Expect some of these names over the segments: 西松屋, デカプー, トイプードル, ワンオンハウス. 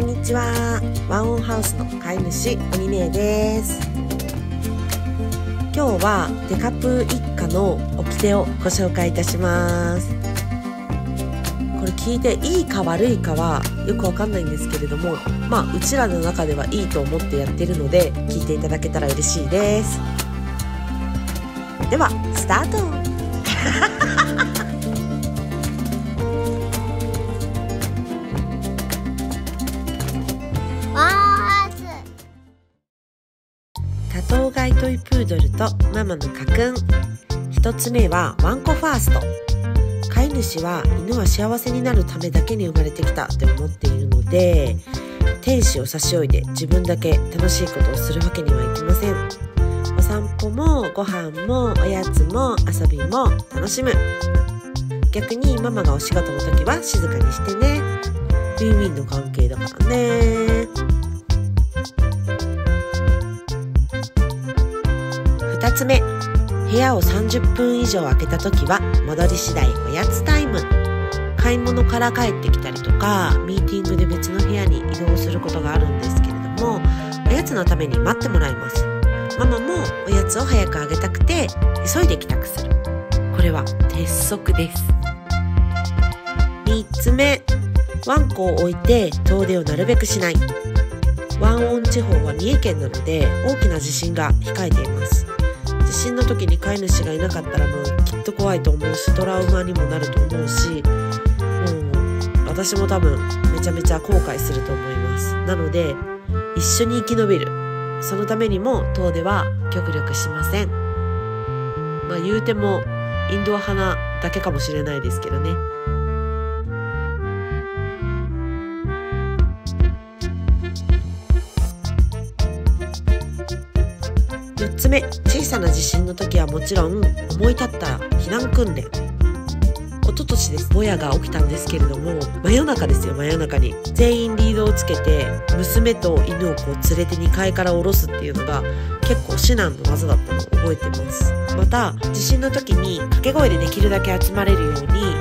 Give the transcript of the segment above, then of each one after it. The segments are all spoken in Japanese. んにちは。ワンオンハウスの飼い主おにねえです。今日はデカプー一家の掟をご紹介いたします。これ聞いていいか悪いかはよくわかんないんですけれども、うちらの中ではいいと思ってやってるので聞いていただけたら嬉しいです。ではスタート。多頭飼いトイプードルとママの家訓。一つ目はワンコファースト。飼い主は犬は幸せになるためだけに生まれてきたって思っているので、天使を差し置いて自分だけ楽しいことをするわけにはいきません。お散歩もご飯もおやつも遊びも楽しむ。逆にママがお仕事の時は静かにしてね。ウィンウィンの関係だからね。2つ目、部屋を30分以上空けた時は戻り次第おやつタイム。買い物から帰ってきたりとか、ミーティングで別の部屋に移動することがあるんですけれども、おやつのために待ってもらいます。ママもおやつを早くあげたくて急いで帰宅する。これは鉄則です。3つ目、ワンコを置いて遠出をなるべくしない。ワンオン地方は三重県なので大きな地震が控えています。地震の時に飼い主がいなかったらもうきっと怖いと思うし、トラウマにもなると思うし、私も多分めちゃめちゃ後悔すると思います。なので一緒に生き延びる、そのためにも遠出は極力しません。言うてもインドア派なだけかもしれないですけどね。4つ目、小さな地震の時はもちろん思い立った避難訓練。一昨年です、ぼやが起きたんですけれども、真夜中ですよ、真夜中に全員リードをつけて娘と犬をこう連れて2階から下ろすっていうのが結構至難の技だったのを覚えてます。また地震の時に掛け声でできるだけ集まれるように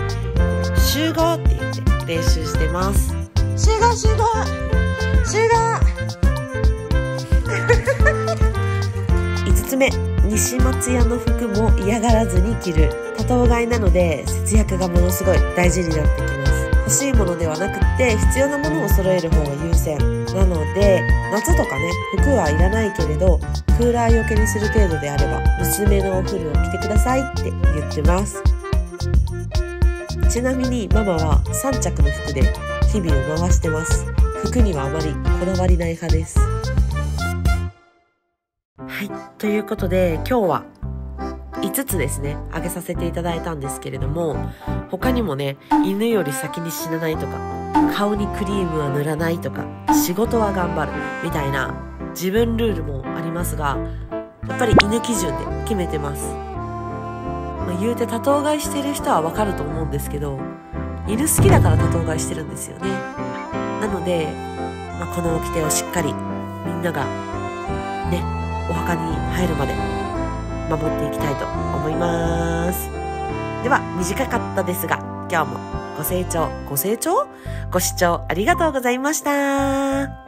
集合って言って練習してます。集合集合集合。5つ目、西松屋の服も嫌がらずに着る。多頭飼いなので節約がものすごい大事になってきます。欲しいものではなくて必要なものを揃える方が優先なので、夏とかね、服はいらないけれどクーラーよけにする程度であれば娘のお古を着てくださいって言ってます。ちなみにママは3着の服で日々を回してます。服にはあまりこだわりない派です。ということで今日は5つですね、あげさせていただいたんですけれども、他にもね、犬より先に死なないとか、顔にクリームは塗らないとか、仕事は頑張るみたいな自分ルールもありますが、やっぱり犬基準で決めてます。言うて多頭飼いしてる人はわかると思うんですけど、犬好きだから多頭飼いしてるんですよね。なので、この掟をしっかりみんながね、お墓に入るまで守っていきたいと思います。では短かったですが今日もご清聴ご視聴ありがとうございました。